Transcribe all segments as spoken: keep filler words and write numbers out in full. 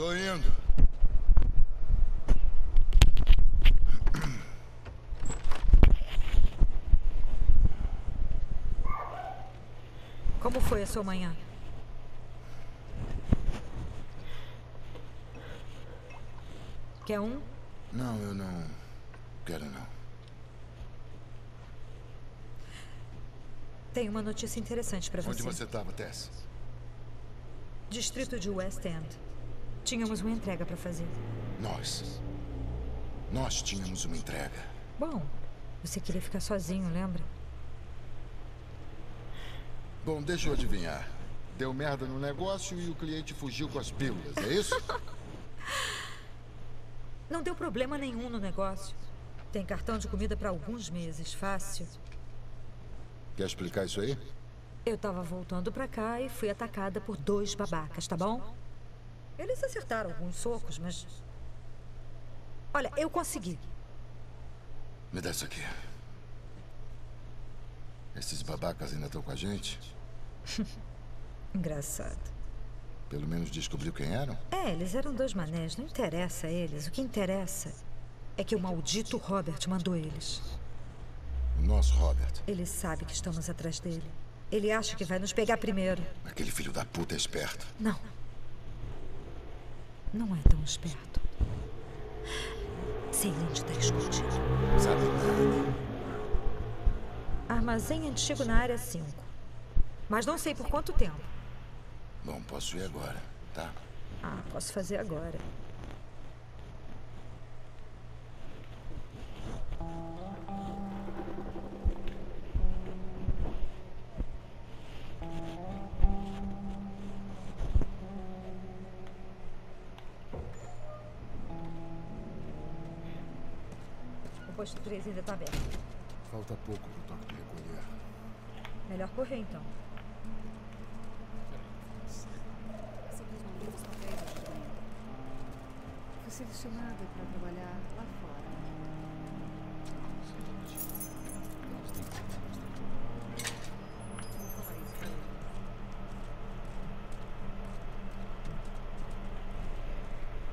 Estoy yendo. Como foi a sua manhã? Quer um? Não, eu não quero não. Tenho uma notícia interessante para você. Onde você estava, Tess? Distrito de West End. Tínhamos uma entrega para fazer. Nós? Nós tínhamos uma entrega. Bom, você queria ficar sozinho, lembra? Bom, deixa eu adivinhar. Deu merda no negócio e o cliente fugiu com as pílulas, é isso? Não deu problema nenhum no negócio. Tem cartão de comida para alguns meses, fácil. Quer explicar isso aí? Eu tava voltando pra cá e fui atacada por dois babacas, tá bom? Eles acertaram alguns socos, mas... Olha, eu consegui. Me dá isso aqui. Esses babacas ainda estão com a gente? Engraçado. Pelo menos descobriu quem eram? É, eles eram dois manés. Não interessa a eles. O que interessa é que o maldito Robert mandou eles. O nosso Robert? Ele sabe que estamos atrás dele. Ele acha que vai nos pegar primeiro. Aquele filho da puta é esperto. Não. Não é tão esperto. Sei onde está escondido. Sabe nada. Armazém antigo na área cinco. Mas não sei por quanto tempo. Bom, posso ir agora, tá? Ah, posso fazer agora. O posto três ainda tá aberto. Falta pouco pro toque de recolher. Melhor correr, então. Fui selecionada para trabalhar lá fora.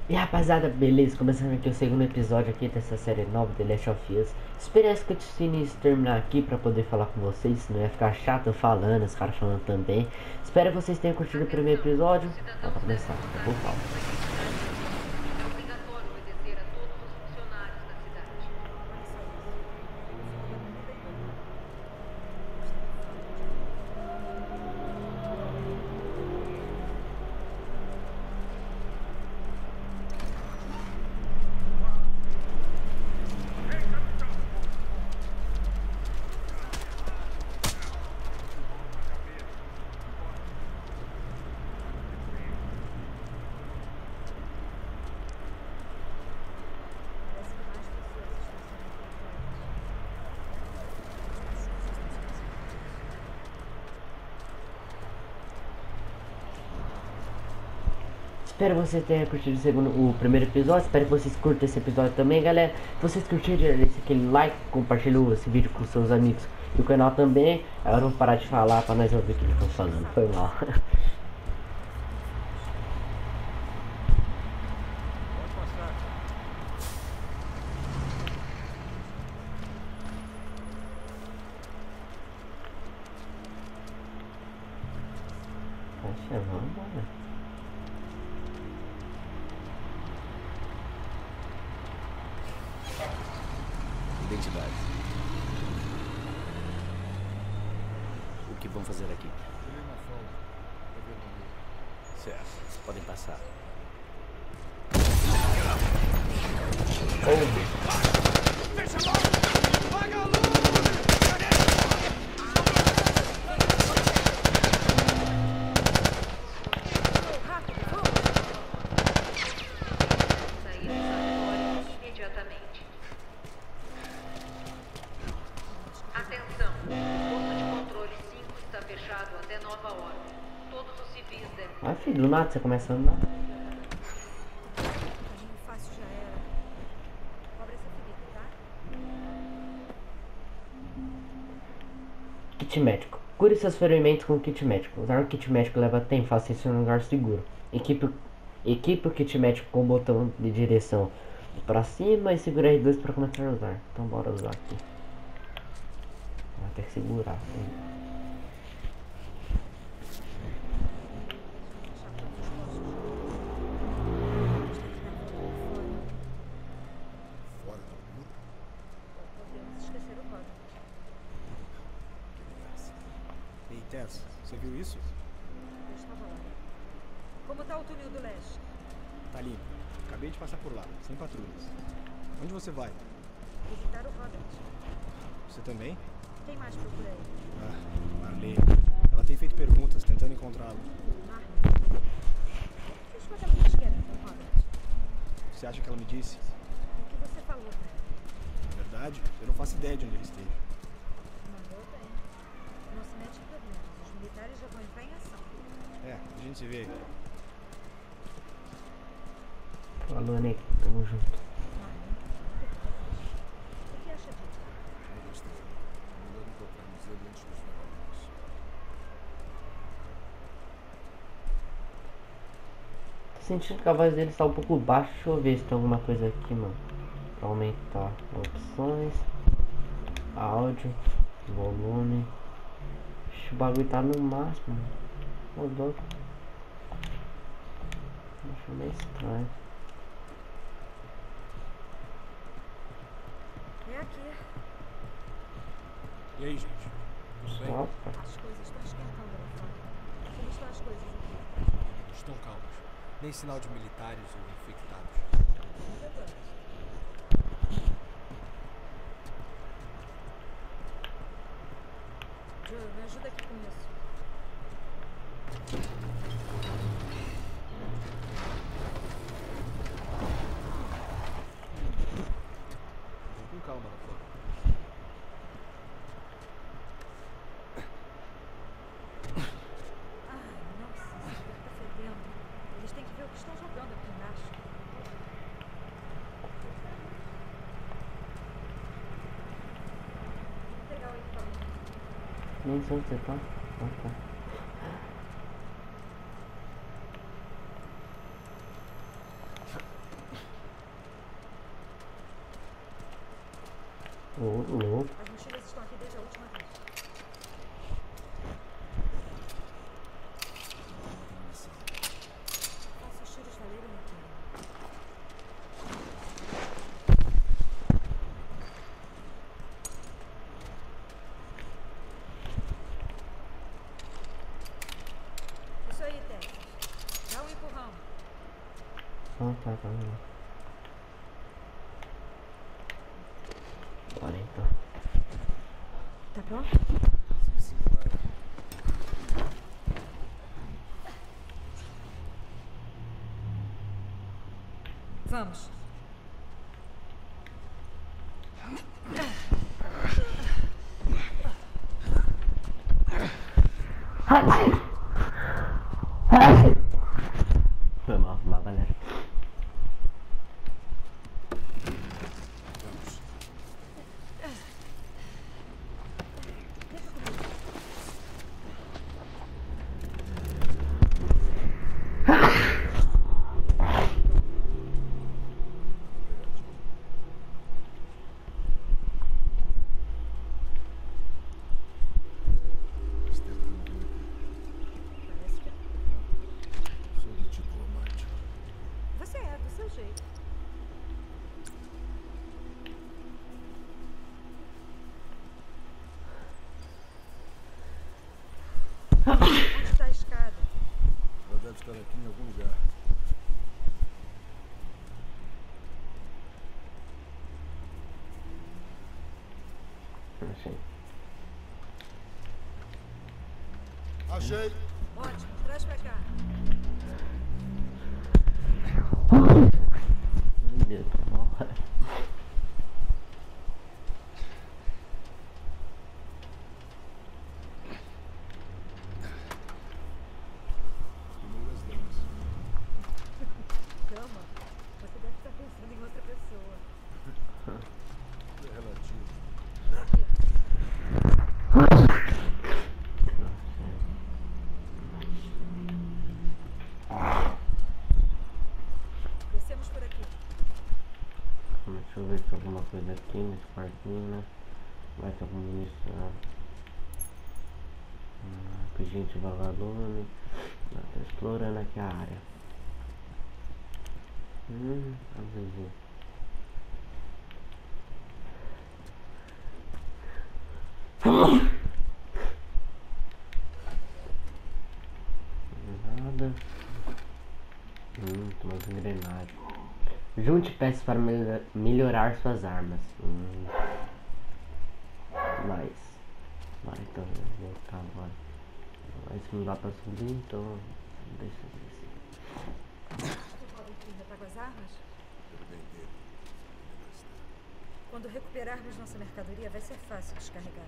E rapaziada, beleza? Começando aqui o segundo episódio aqui dessa série nova, The Last of Us. Esperei essa cutscene terminar aqui para poder falar com vocês, senão ia ficar chato falando, os caras falando também. Espero que vocês tenham curtido o primeiro episódio. Dá pra começar, tá bom, Paulo? Espero que vocês tenham curtido o, segundo, o primeiro episódio. Espero que vocês curtam esse episódio também, galera. Se vocês curtiram, deixa aquele like, compartilha esse vídeo com seus amigos e o canal também. Agora vamos parar de falar para nós ouvir o que eles estão falando. Foi mal. Identidade. O que vão fazer aqui? Certo, podem passar. Oh. Fecha logo! Paga a luz! Do nada você começa a andar. Kit médico. Cure seus ferimentos com kit médico. Usar o kit médico leva tempo, faça isso em um lugar seguro. Equipe, Equipe o kit médico com o botão de direção pra cima e segura R dois pra começar a usar. Então bora usar aqui. Vai ter que segurar assim. Ei, Tess, você viu isso? Eu estava lá. Como tá o túnel do leste? Tá limpo. Acabei de passar por lá, sem patrulhas. Onde você vai? Visitar o Robert. Você também? Tem mais por aí. Ah, Marlene. Ela tem feito perguntas, tentando encontrá-lo. Marlene? O que os vagabundos querem com o Robert? Você acha que ela me disse? O que você falou, né? Na verdade, eu não faço ideia de onde ele esteja. Não se mete em problemas. Os militares já vão entrar em ação. É, a gente se vê aí. Falou, Nick. Tamo junto. O que acha disso? Eu gostei. Melhor encontrarmos ele antes dos vagabundos. Tô sentindo que a voz dele está um pouco baixa. Deixa eu ver se tem alguma coisa aqui, mano. Pra aumentar opções. Áudio. Volume. O bagulho tá no máximo. Rodou. Acho meio estranho. É aqui. E aí, gente? Tudo bem? As coisas estão esquentando lá fora. Como estão as coisas aqui? Estão calmas. Nem sinal de militares ou infectados. Joel, me ajuda aqui com isso. Com calma, Flor. Ai, nossa, isso tá fedendo. Eles têm que ver o que estão jogando aqui embaixo. Vou pegar o equipamento. Nem sei onde você tá. Ah, tá. Ô, louco. As mochilas estão aqui desde a última vez. Nossos tiros valeram a pena. Ah, tá, tá. Bora então. Tá pronto? Sim, sim, vai. Vamos. Onde está a escada? Ela deve estar aqui em algum lugar. Achei. Achei. Ótimo, traz pra cá. Meu Deus, bora. Ah. sobre problemas de las quienes partida vai estar com o ministro que a gente vai lá dono explorando aqui a área. Hum, vamos ver. Nada. Hum, mais engrenagem. Junte peças para melhor, melhorar suas armas. Hum. Nice. Vai, então, vou voltar agora. Mas não dá pra subir, então deixa eu ver. Você pode vir para com as armas? Quando recuperarmos nossa mercadoria, vai ser fácil descarregar.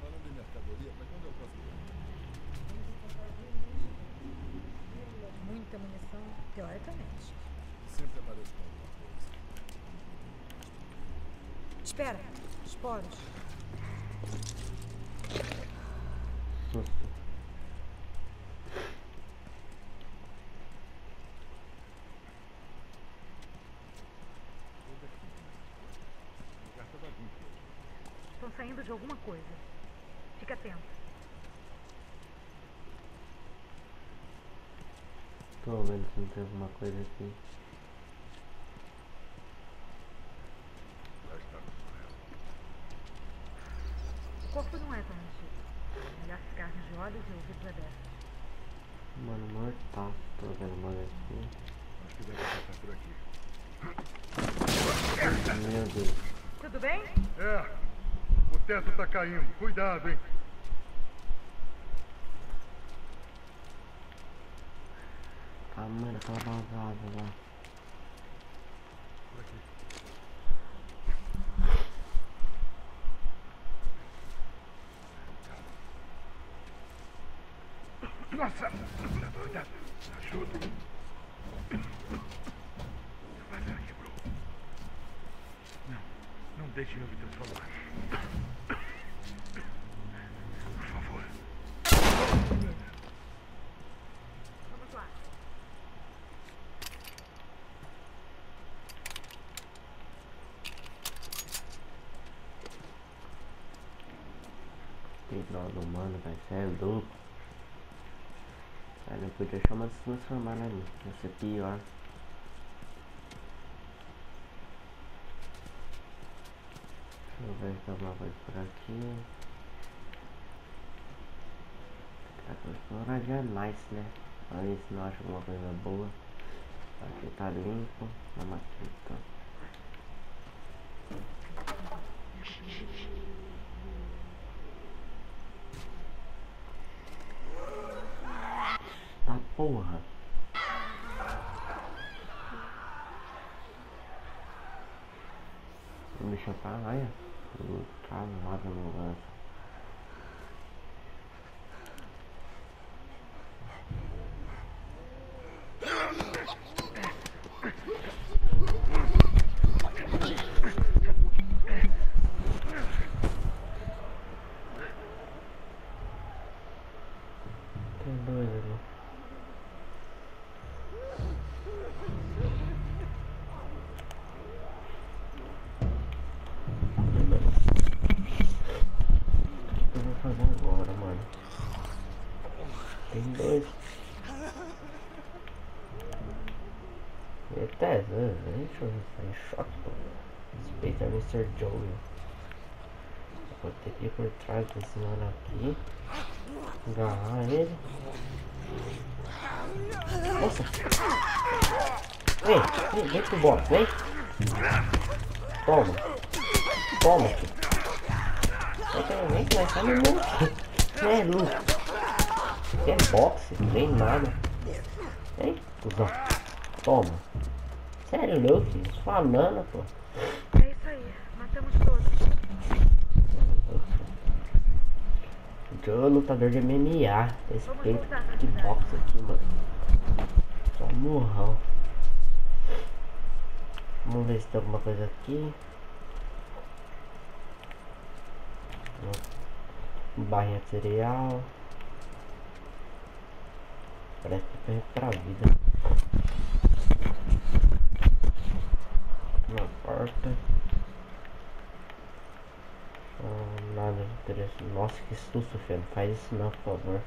Falando em mercadoria, mas quando eu posso ir? Muita munição, teoricamente. Sempre aparece com alguma coisa. Espera, esporos. Susto. Estão saindo de alguma coisa. Fica atento. Tô vendo se não tem alguma coisa aqui. O corpo não é tão antigo. Melhor ficar de olhos e ouvidos abertos. Mano, mortal. Tô vendo uma vez aqui. Acho que deve passar por aqui. Meu Deus. Tudo bem? É. O teto tá caindo. Cuidado, hein? A câmera tá vazada lá. Por aqui. Nossa! Tá doida? Ajuda! Vai dar aqui, bro. Não, não deixe eu ouvir teus falar. Por favor. Vamos lá. Que droga humana, vai ser louco. Eu podia chamar de se transformar ali, ia ser pior. Deixa eu ver se alguma coisa por aqui. Tá com explorar já é nice, né? Aí se não acha alguma coisa boa. Aqui tá limpo, na maqueta. Porra. O bicho tá lá, olha. Tá lá no lugar. mister Joel. Vou ter que ir por trás desse mano aqui. Agarrar ele. Nossa! Vem, vem, vem pro box, vem! Toma! Toma! Vem que vai estar no box! É louco! Aqui é boxe, não tem nada! Vem, cuzão! Toma! Sério, louco! Falando, pô! Joel é lutador de M M A. Esse peito de boxe aqui, mano. Só morrão. Vamos ver se tem alguma coisa aqui. Barrinha de cereal. Parece que eu pra vida. Uma porta. mesmo. Nossa, que susto, filho. Não faz isso não, por favor.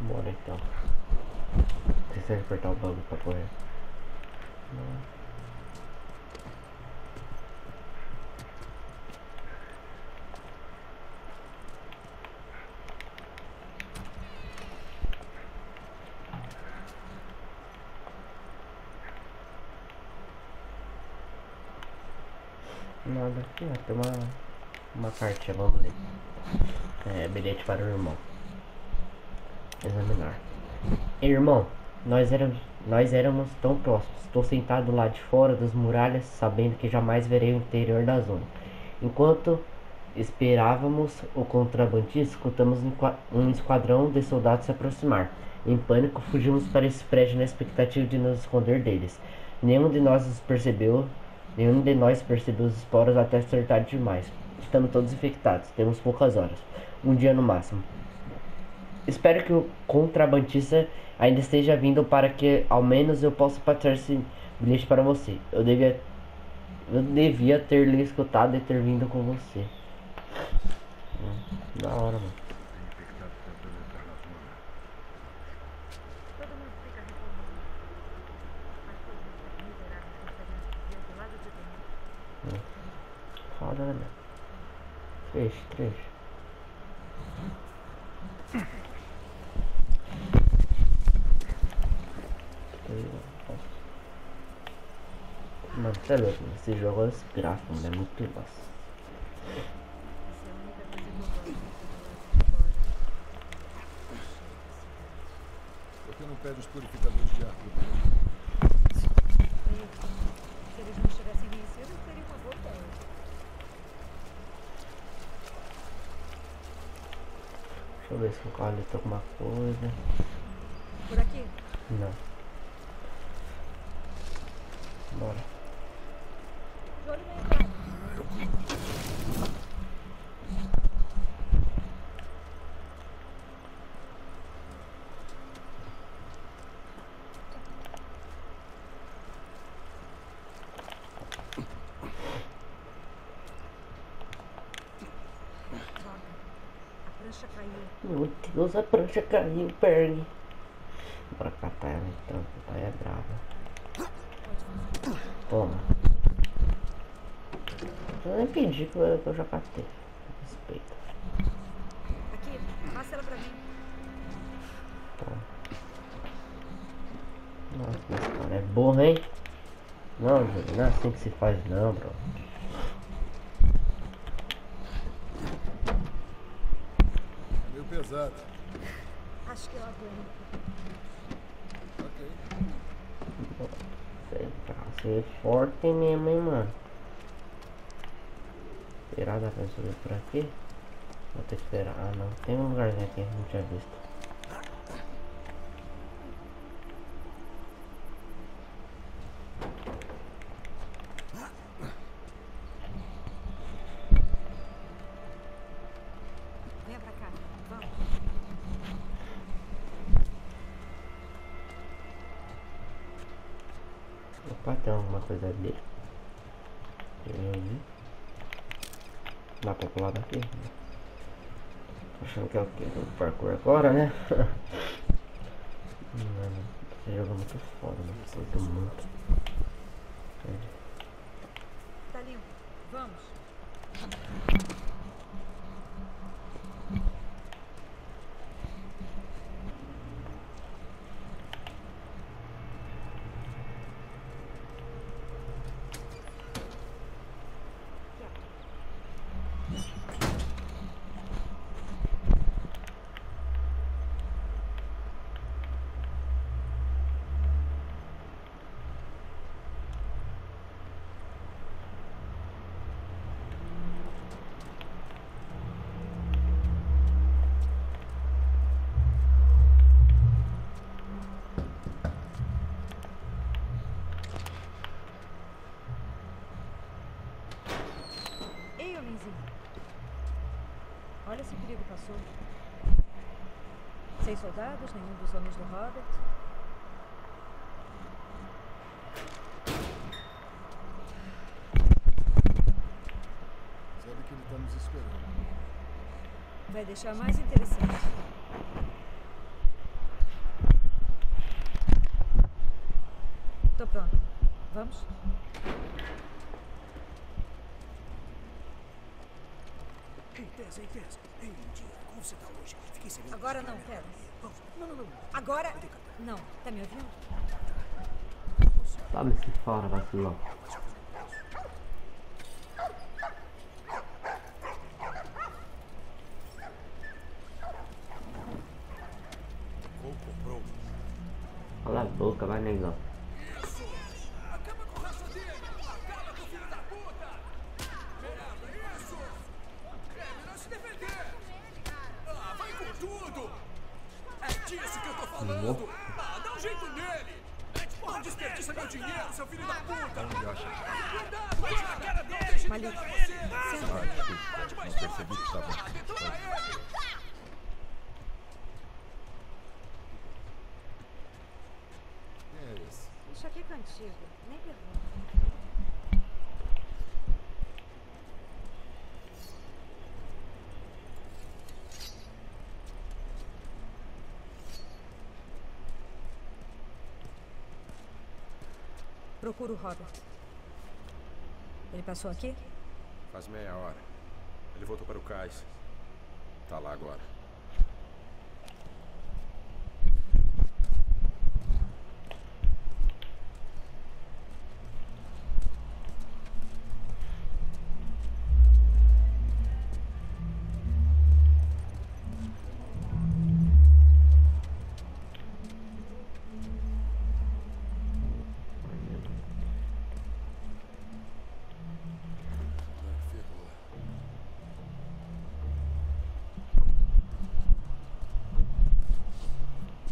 Bora então. Deixa eu apertar o bagulho pra correr. Não. Nada aqui, ó, tem uma, uma cartinha, vamos ler. É, bilhete para o irmão. Examinar. Ei, irmão, nós éramos, nós éramos tão próximos. Estou sentado lá de fora das muralhas, sabendo que jamais verei o interior da zona. Enquanto esperávamos o contrabandista, escutamos um esquadrão de soldados se aproximar. Em pânico, fugimos para esse prédio na expectativa de nos esconder deles. Nenhum de nós nos percebeu. Nenhum de nós percebeu os esporos até ser tarde demais. Estamos todos infectados. Temos poucas horas. Um dia no máximo. Espero que o contrabandista ainda esteja vindo para que ao menos eu possa passar esse bilhete para você. Eu devia, eu devia ter lhe escutado e ter vindo com você. Da hora, mano. Foda, né? Três, três. Mano, você é louco, mano. Esse jogo é desgraça, mano. É muito massa. Por que não pede os purificadores de ar? Se eles não chegassem bem cedo, eu teria uma boa tarde. Deixa eu ver se o carro ali tá com uma coisa. Por aqui? Não. Bora. Joel vem cá. Meu Deus, a prancha caiu, perna. Bora catar ela então, que ela é brava. Toma. Eu nem pedi que eu, que eu já catei. Respeita. Aqui, passa ela pra mim. Toma. Nossa, esse cara é burro, hein? Não, gente, não é assim que se faz não, bro. Pesada. Acho que eu aguento. Ok. Você tá ser forte mesmo, hein, mano. Será dá pra subir por aqui? Vou ter que esperar. Ah, não. Tem um lugarzinho aqui que não tinha visto. Tem alguma coisa ali. Dá pra pular daqui? Achando que é o que? O parkour agora, né? Mano, esse jogo é muito foda, mano. Sinto muito. Tá limpo, vamos. Olha esse perigo passou. Sem soldados, nenhum dos homens do Robert. que ele está nos esperando. Vai deixar mais interessante. Tô pronto. Vamos? Ei, Tess, ei, Tess. Ei, mentira. Como você tá hoje? Fiquei sabendo. Agora não, pera. Não, não, não. Agora... Não. Tá me ouvindo? Sabe-se fora, vacilão. Cala a boca, vai, negão. Procuro o Robert. Ele passou aqui? Faz meia hora. Ele voltou para o cais. Tá lá agora.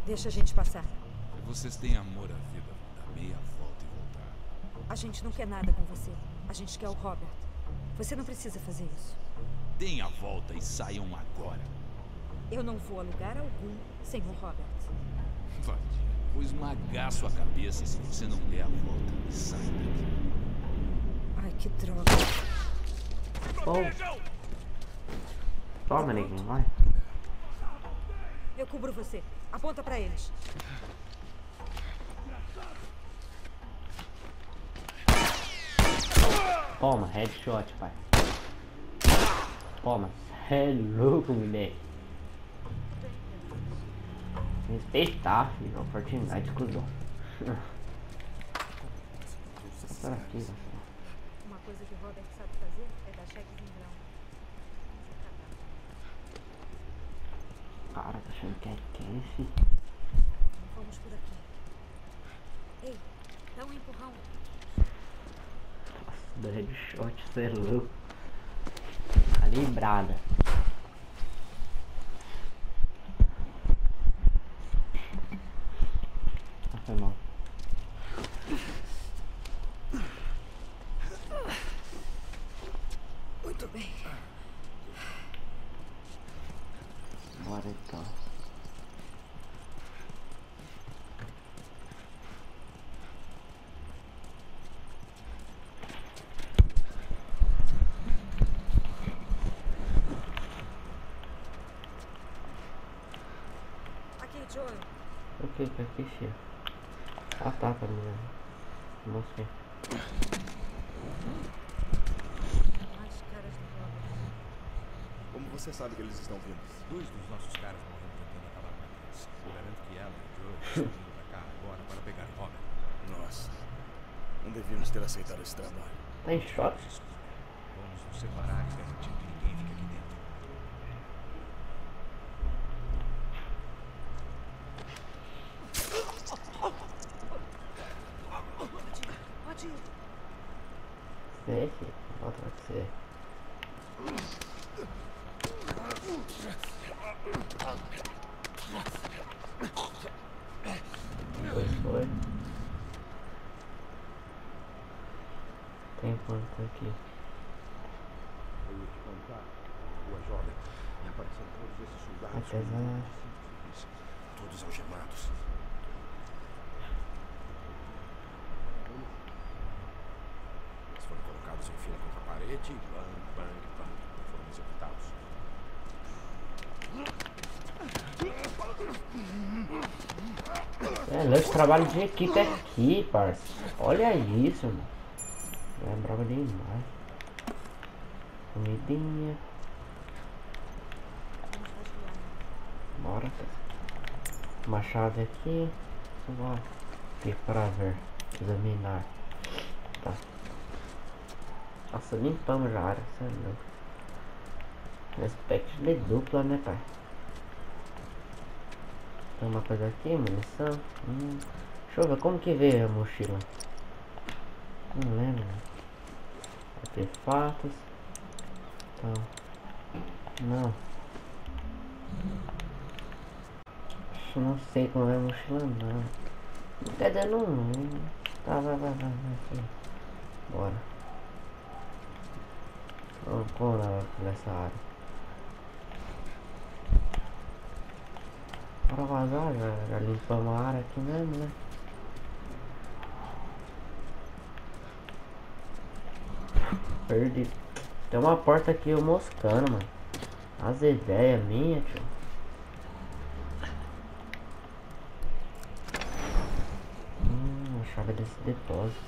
Deixa a gente passar. Vocês têm amor à vida. Dá meia volta e voltar. A gente não quer nada com você. A gente quer o Robert. Você não precisa fazer isso. Deem a volta e saiam agora. Eu não vou a lugar algum sem o Robert. Vai, vou esmagar sua cabeça se você não der a volta e sai daqui. Ai, que droga. Oh. Toma, neguinho, vai. Eu cubro você. Aponta pra eles. Toma, headshot, pai. Toma, cê é louco, mulher. Respeitar, filho. Oportunidade, cuzão. Uma coisa que o Robert sabe fazer é dar cheque em grão. Cara, tá achando que é quente. Vamos por aqui. Ei, dá um empurrão. Nossa, do headshot, você é louco. Calibrada. Ah, foi mal. Muito bem. Bora então. Aqui, Joel. Ok, tá aqui, sim. Ah, tá, tá, menina. Não sei. Você sabe que eles estão vivos. Dois dos nossos caras morreram tentando acabar com eles. Eu garanto que ela e o Joel estão vindo pra cá agora para pegar Robert. Nossa, não devíamos ter aceitado esse trabalho. Tá em choque. Vamos nos separar e garantir que ninguém fique aqui dentro. Pode ir, pode ir. Sei que pode acontecer. Tem quanto aqui? Eu ia te contar, tua jovem, e apareceram todos esses soldados. Apesar... Todos algemados. Eles foram colocados em fila contra a parede e bang, bang, bang. Los trabalhos de Kita Keepers. Olha isso, mano. Não lembrava demais. Comidinha. Bora. Uma chave aqui. Vamos aqui pra ver. Examinar. Tá. Nossa, limpamos já a área. Isso é louco. Aspecto de dupla, né, pai? Tem uma coisa aqui, munição. Hum. Deixa eu ver como que veio a mochila. Não lembro. Artefatos. Então. Não. Não sei como é a mochila, não. Cadê? Não lembro. Tá, vai, vai, vai, vai. Bora. Oh, como ela vai por essa área? Para vazar, já, já limpamos a área aqui mesmo, né? Perdi. Tem uma porta aqui, eu moscando, mano. As ideias minhas, tio. Hum, a chave desse depósito.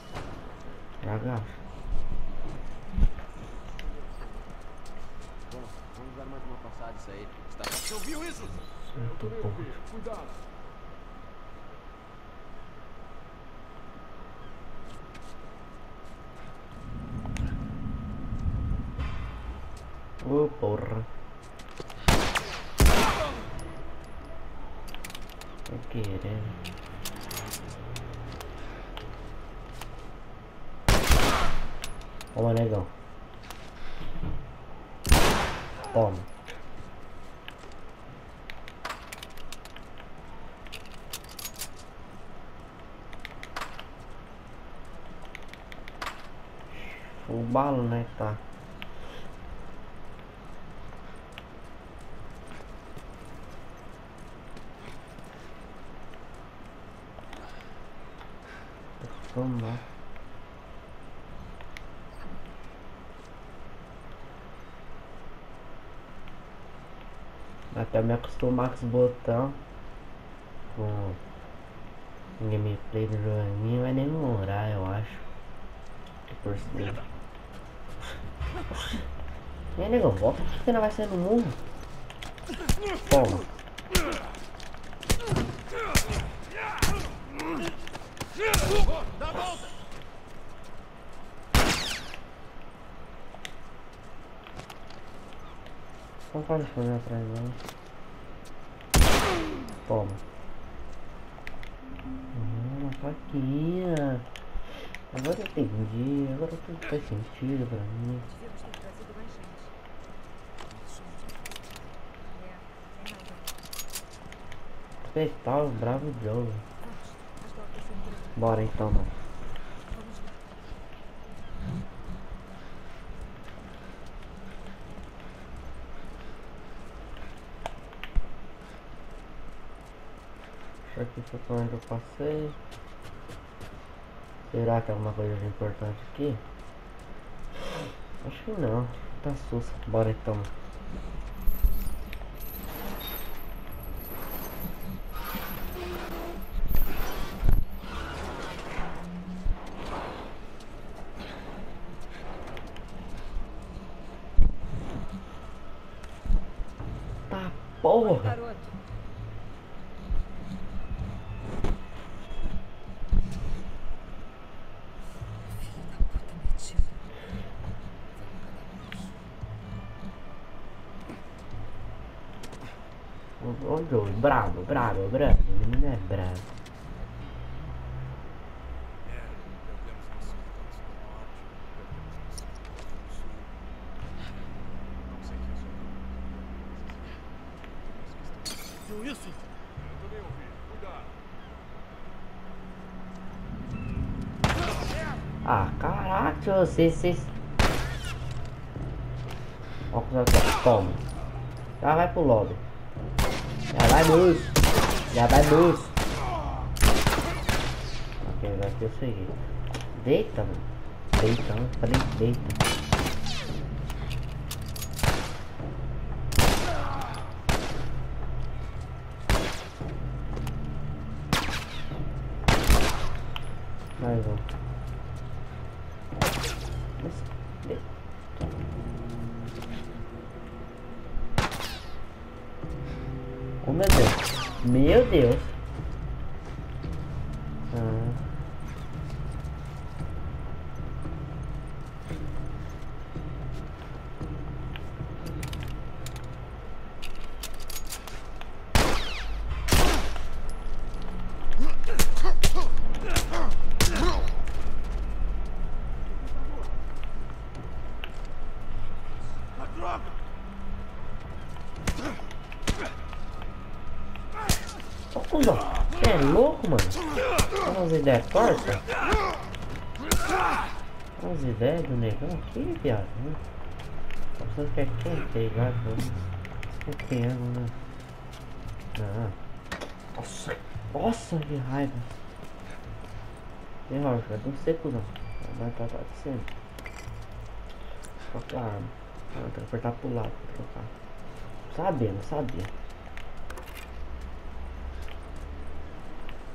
Já agacho. Você ouviu isso? Cuidado. Oh, porra. Tô querendo. Toma, negão. Toma. O balo, né? Tá. Vamos lá. Até me acostumar com esse botão. Com o gameplay do joguinho vai demorar, eu acho. Por cima. E aí, nego, volta aqui que não vai sair no muro. Toma. Dá a volta. Não pode fazer atrás, não. Toma. Hum, faquinha. Agora eu entendi, agora tudo faz sentido pra mim. Apertar o bravo Joel. Bora então, mano. Deixa aqui foi pra onde eu passei. Será que alguma coisa importante aqui? Acho que não. Tá sussa. Bora então. Tá porra! Bravo, bravo, bravo, não é bravo. Viu isso? Eu também ouvi, cuidado. Ah, caraca, vocês, vocês. Ó, toma. Já vai pro lobby. Já vai luz, já vai luz. Ok, agora que eu segui. Deita, mano. Deita, mano. Falei, deita. Cómete. Mío, Dios. Ah. É torta? Olha as ideias do negão aqui, viado. A pessoa quer quente, ligado? Esquecendo, né? Ah. Nossa, nossa, que raiva. Tem rocha, tem que ser cuzão. Vai pra trás de cima. Trocar a arma. Ah, tem que apertar pro lado pra trocar. Sabia, não sabia.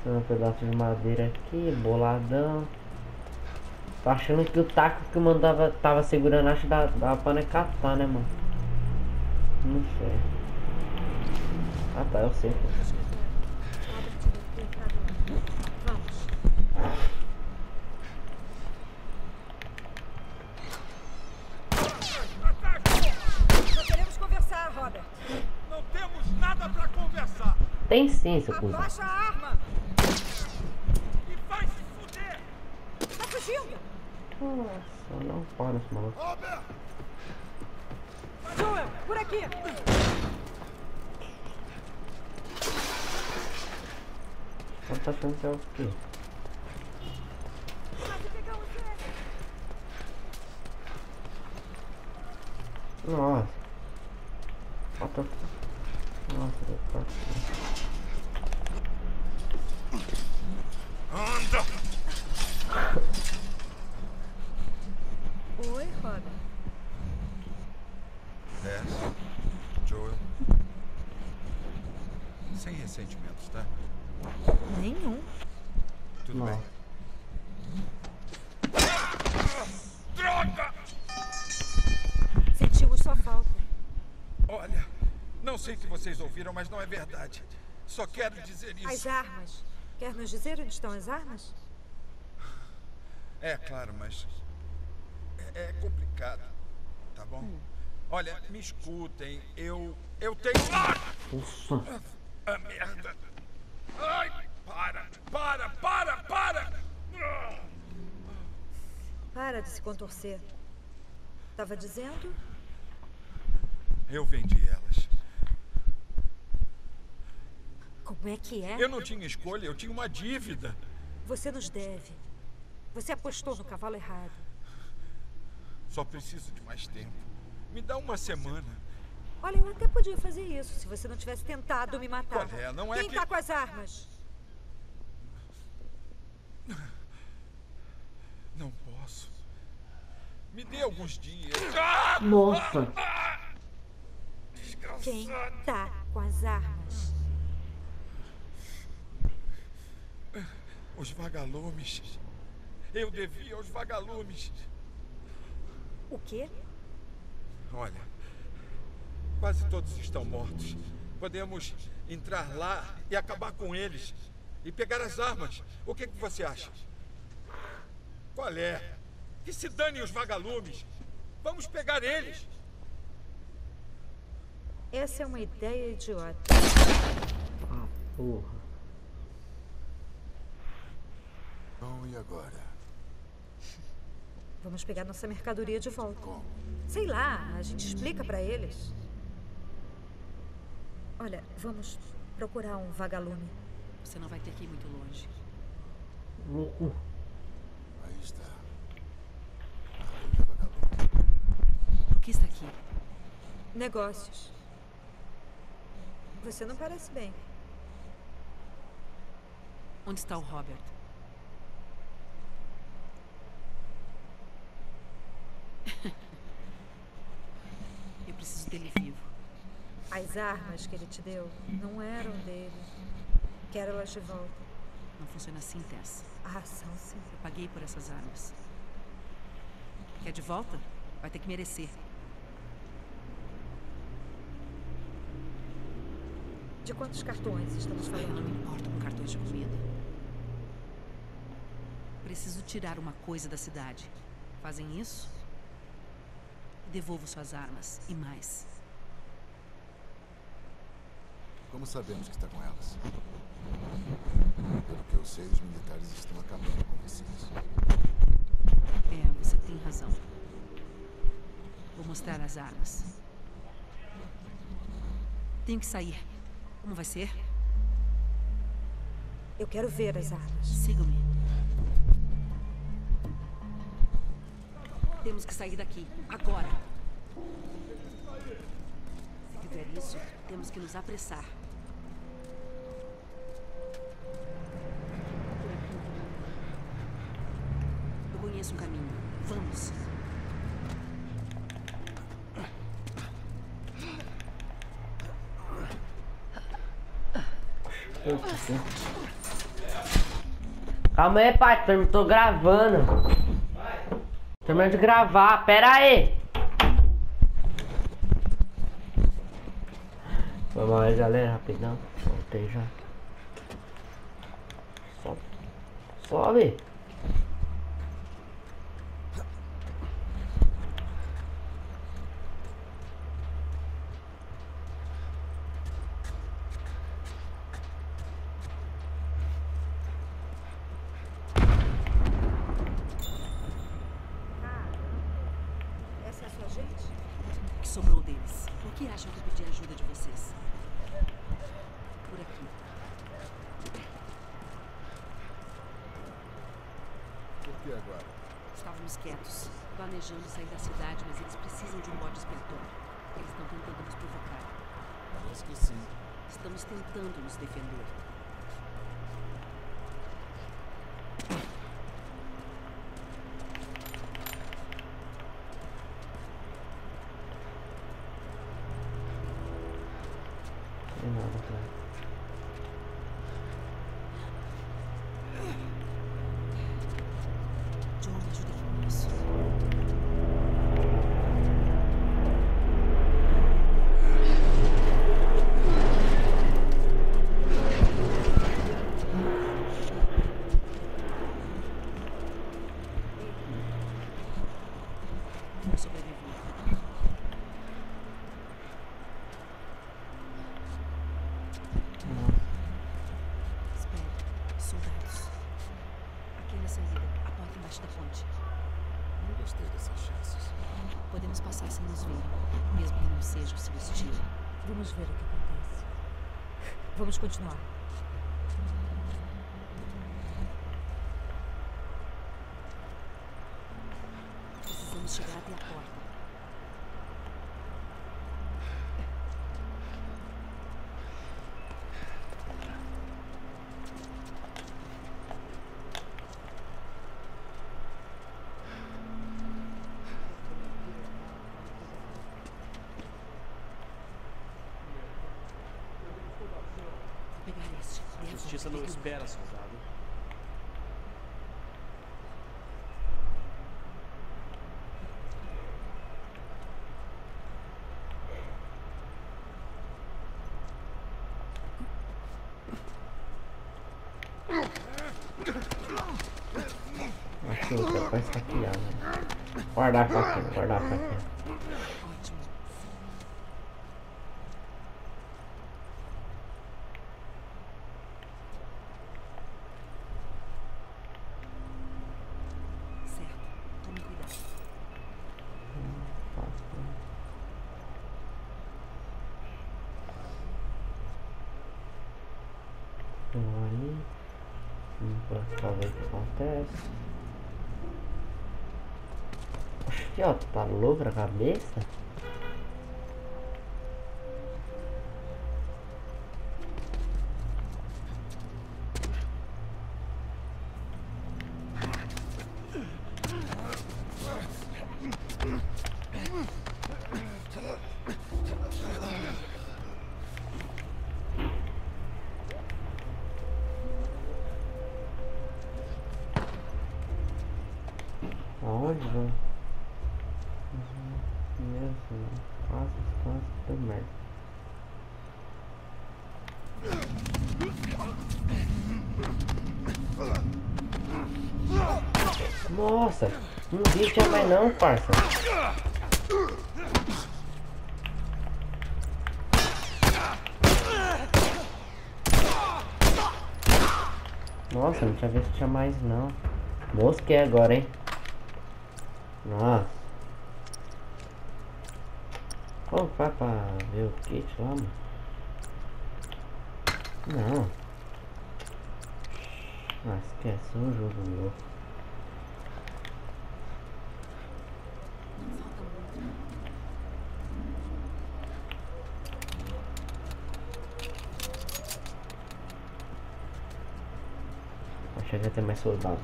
Tem um pedaço de madeira aqui, boladão. Tô achando que o taco que o mano tava, tava segurando, acho que dá, dá pra não catar, né, mano? Não sei. Ah, tá, eu sei. Nós queremos conversar, Robert. Não temos nada pra conversar. Tem sim, seu cuzão. Abaixa a arma. Nossa, não para esse maluco. Joel, por aqui. Ela tá achando que é o quê? Nossa. Nossa, nossa. Anda! Oi, Robert. Tess, Joel. Sem ressentimentos, tá? Nenhum. Tudo não. Bem. Droga! Sentimos sua falta. Olha, não sei se vocês ouviram, mas não é verdade. Só quero dizer isso. As armas. Quer nos dizer onde estão as armas? É, claro, mas... é complicado, tá bom? Hum. Olha, me escutem, eu... eu tenho... Nossa! Ah, a merda! Ai, para, para, para, para! Para de se contorcer. Tava dizendo? Eu vendi elas. Como é que é? Eu não tinha escolha, eu tinha uma dívida. Você nos deve. Você apostou no cavalo errado. Só preciso de mais tempo. Me dá uma semana. Olha, eu até podia fazer isso se você não tivesse tentado me matar. Olha, não é Quem que... tá com as armas? Não posso. Me dê alguns dias. Nossa. Desgraçada. Quem tá com as armas? Os vagalumes. Eu devia aos vagalumes. O quê? Olha, quase todos estão mortos. Podemos entrar lá e acabar com eles. E pegar as armas. O que, que você acha? Qual é? Que se danem os vagalumes. Vamos pegar eles. Essa é uma ideia idiota. Ah, porra. Bom, e agora? Vamos pegar nossa mercadoria de volta. Como? Sei lá, a gente explica pra eles. Olha, vamos procurar um vagalume. Você não vai ter que ir muito longe. Uh, uh. Aí está. O que está aqui? Negócios. Você não parece bem. Onde está o Robert? Eu preciso dele vivo. As armas que ele te deu não eram dele. Quero elas de volta. Não funciona assim, Tess. A razão, sim. Eu paguei por essas armas. Quer de volta? Vai ter que merecer. De quantos cartões estamos falando? Não importa um cartão de comida. Preciso tirar uma coisa da cidade. Fazem isso? Devolvo suas armas e mais. Como sabemos que está com elas? Pelo que eu sei, os militares estão acabando com vocês. É, você tem razão. Vou mostrar as armas. Tenho que sair. Como vai ser? Eu quero ver as armas. Sigam-me. Temos que sair daqui. Agora. Se fizer isso, temos que nos apressar. Eu conheço um caminho. Vamos. Calma aí, pai, eu não tô gravando. Terminando de gravar, pera aí. Vamos aí, galera, rapidão. Voltei já. Sobe. Sobe. Vamos continuar. Precisamos chegar até a porta. Justiça não espera, soldado. Achou que é pra esfaquear, né? Guardar a faquinha, guardar a faquinha. Falou pra cabeça? Aonde vai? Quase, quase, deu merda. Nossa, não deixa mais não, parça. Nossa, não tinha visto que tinha mais não. Mosquei agora, hein. Nossa. Vamos pra ver o kit lá, mano. Não. Ah, esquece um jogo novo. Acho que vai ter mais soldado.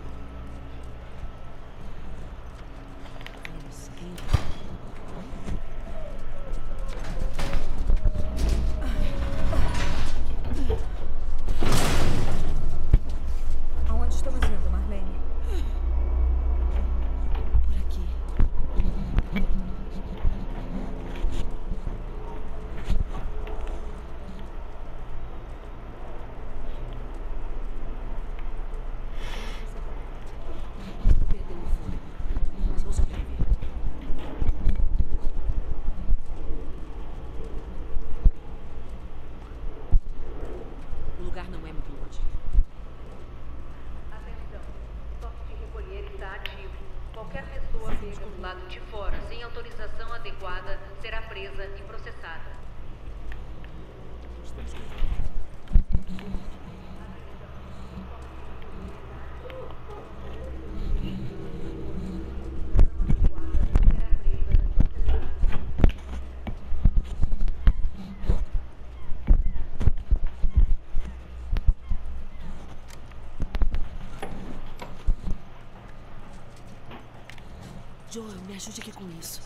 Joel, me ajude aqui com isso.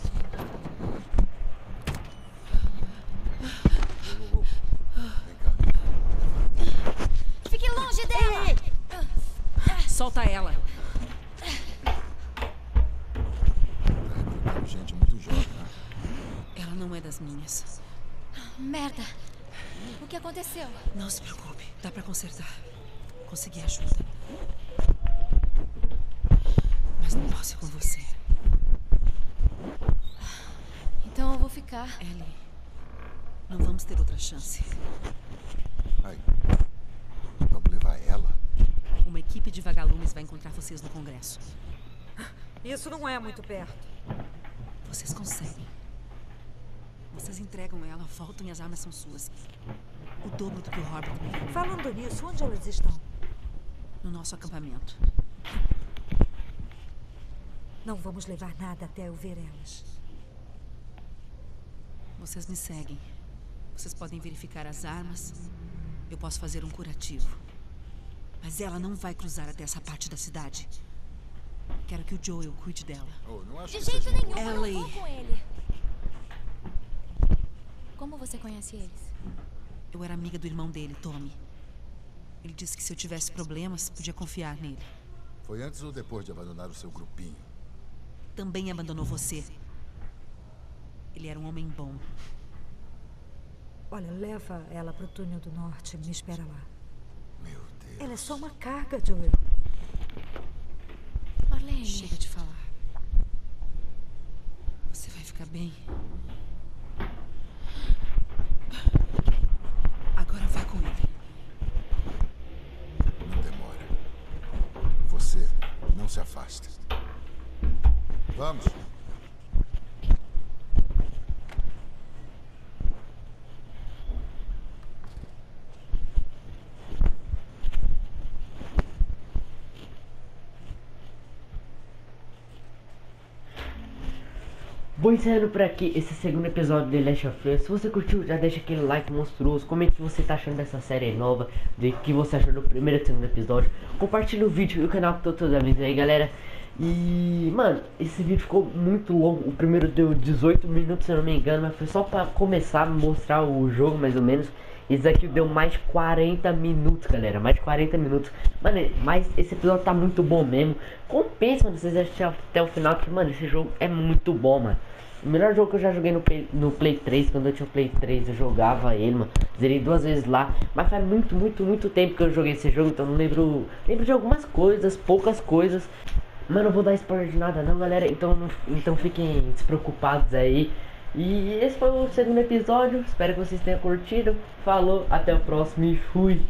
Fique longe dela! Ei, ei. Solta ela. Gente muito jovem. Ela não é das minhas. Merda! O que aconteceu? Não se preocupe, dá pra consertar. Consegui ajuda. Mas não posso ir com você. Ellie, não vamos ter outra chance. Ai, vamos levar ela? Uma equipe de vagalumes vai encontrar vocês no Congresso. Isso não é muito perto. Vocês conseguem. Vocês entregam ela, voltam e as armas são suas. O dobro do que o Robert me deu. Falando nisso, onde elas estão? No nosso acampamento. Não vamos levar nada até eu ver elas. Vocês me seguem. Vocês podem verificar as armas. Eu posso fazer um curativo. Mas ela não vai cruzar até essa parte da cidade. Quero que o Joel cuide dela. Oh, não acho De jeito nenhum, Ellie. Eu não vou com ele. Como você conhece eles? Eu era amiga do irmão dele, Tommy. Ele disse que se eu tivesse problemas, podia confiar nele. Foi antes ou depois de abandonar o seu grupinho? Também abandonou você. Ele era um homem bom. Olha, leva ela pro túnel do norte. Me espera lá. Meu Deus. Ela é só uma carga, Joel. Marlene. Chega de falar. Você vai ficar bem. Agora vá com ele. Não demora. Você não se afaste. Vamos. Vou encerrando por aqui esse segundo episódio de The Last of Us. Se você curtiu, já deixa aquele like monstruoso. Comente o que você tá achando dessa série nova, de que você achou do primeiro e segundo episódio. Compartilha o vídeo e o canal com todos os amigos aí, galera. E, mano, esse vídeo ficou muito longo. O primeiro deu dezoito minutos, se eu não me engano. Mas foi só pra começar a mostrar o jogo, mais ou menos. Esse aqui deu mais de quarenta minutos, galera. Mais de quarenta minutos. Mano, mas esse episódio tá muito bom mesmo. Compensa, mano, vocês acharem até o final. Porque, mano, esse jogo é muito bom, mano. O melhor jogo que eu já joguei no Play, no Play três, quando eu tinha o Play três, eu jogava ele, mano. Zerei duas vezes lá, mas faz muito, muito, muito tempo que eu joguei esse jogo, então não lembro. Lembro de algumas coisas, poucas coisas. Mano, eu vou dar spoiler de nada não, galera, então, então fiquem despreocupados aí. E esse foi o segundo episódio, espero que vocês tenham curtido. Falou, até o próximo e fui!